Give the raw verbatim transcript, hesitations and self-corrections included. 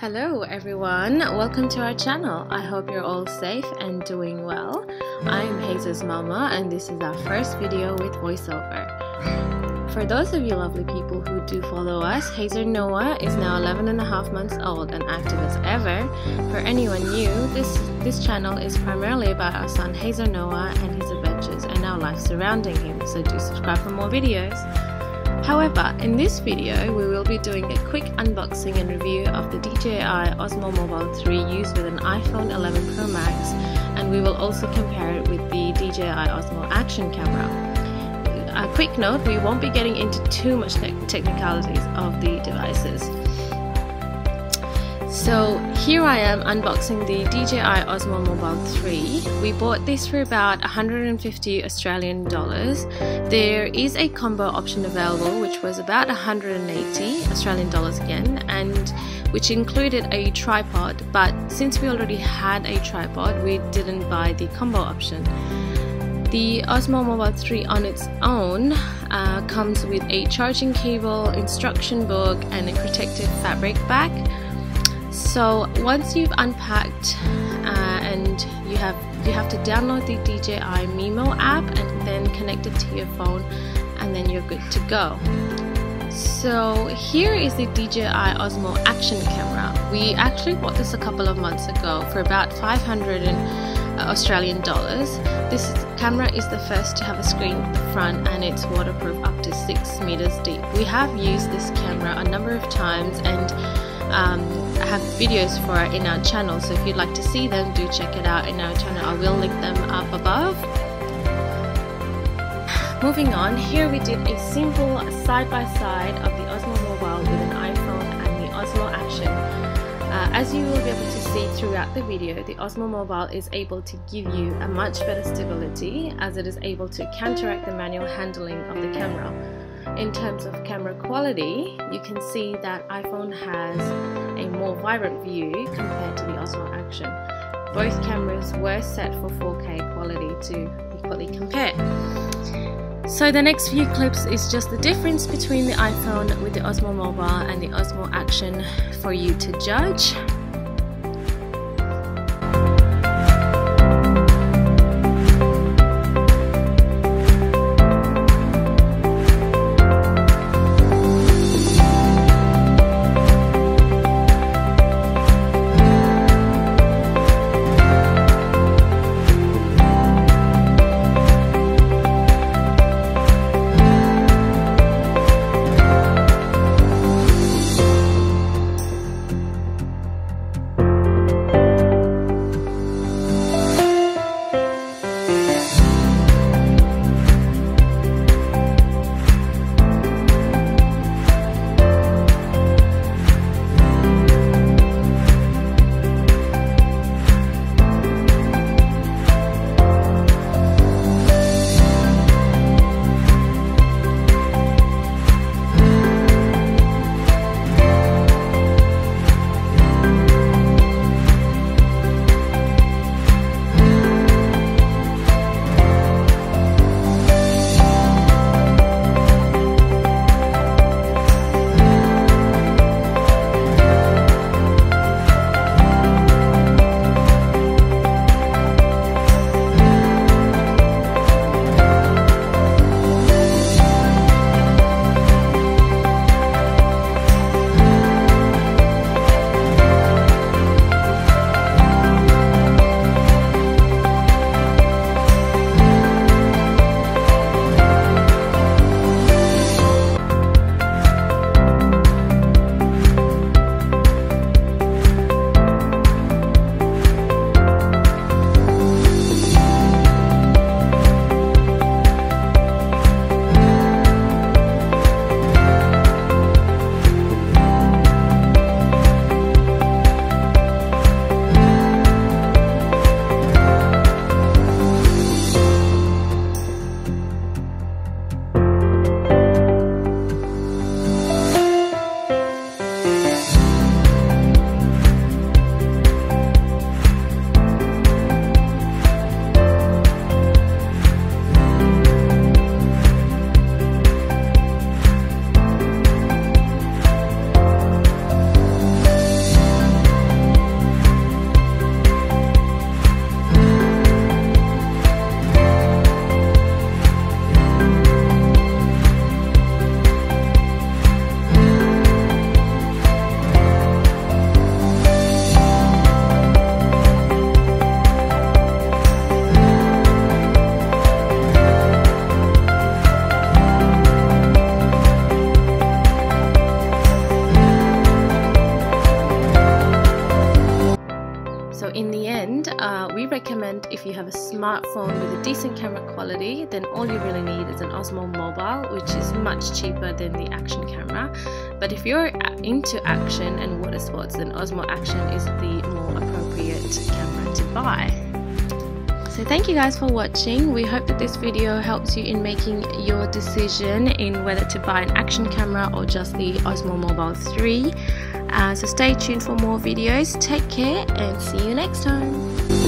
Hello everyone, welcome to our channel. I hope you're all safe and doing well. I'm Haizer's mama and this is our first video with voiceover. For those of you lovely people who do follow us, Haizer Noah is now eleven and a half months old and active as ever. For anyone new, this, this channel is primarily about our son Haizer Noah and his adventures and our life surrounding him, so do subscribe for more videos. However, in this video we will be doing a quick unboxing and review of the D J I Osmo Mobile three used with an iPhone eleven Pro Max, and we will also compare it with the D J I Osmo Action Camera. A quick note, we won't be getting into too much te technicalities of the devices. So here I am unboxing the D J I Osmo Mobile three. We bought this for about one hundred fifty Australian dollars. There is a combo option available which was about one hundred eighty Australian dollars again, and which included a tripod, but since we already had a tripod we didn't buy the combo option. The Osmo Mobile three on its own uh, comes with a charging cable, instruction book and a protective fabric bag. So once you've unpacked uh, and you have you have to download the D J I MIMO app and then connect it to your phone, and then you're good to go. So here is the D J I Osmo Action Camera. We actually bought this a couple of months ago for about five hundred Australian dollars. This camera is the first to have a screen at the front and it's waterproof up to six meters deep. We have used this camera a number of times and Um, I have videos for it in our channel, so if you'd like to see them, do check it out in our channel. I will link them up above. Moving on, here we did a simple side-by-side of the Osmo Mobile with an iPhone and the Osmo Action. Uh, as you will be able to see throughout the video, the Osmo Mobile is able to give you a much better stability as it is able to counteract the manual handling of the camera. In terms of camera quality, you can see that iPhone has a more vibrant view compared to the Osmo Action. Both cameras were set for four K quality to equally compare. So the next few clips is just the difference between the iPhone with the Osmo Mobile and the Osmo Action for you to judge. uh, we recommend if you have a smartphone with a decent camera quality, then all you really need is an Osmo Mobile, which is much cheaper than the Action camera. But if you're into action and water sports, then Osmo Action is the more appropriate camera to buy. So thank you guys for watching. We hope that this video helps you in making your decision in whether to buy an Action camera or just the Osmo Mobile three. Uh, so stay tuned for more videos. Take care and see you next time.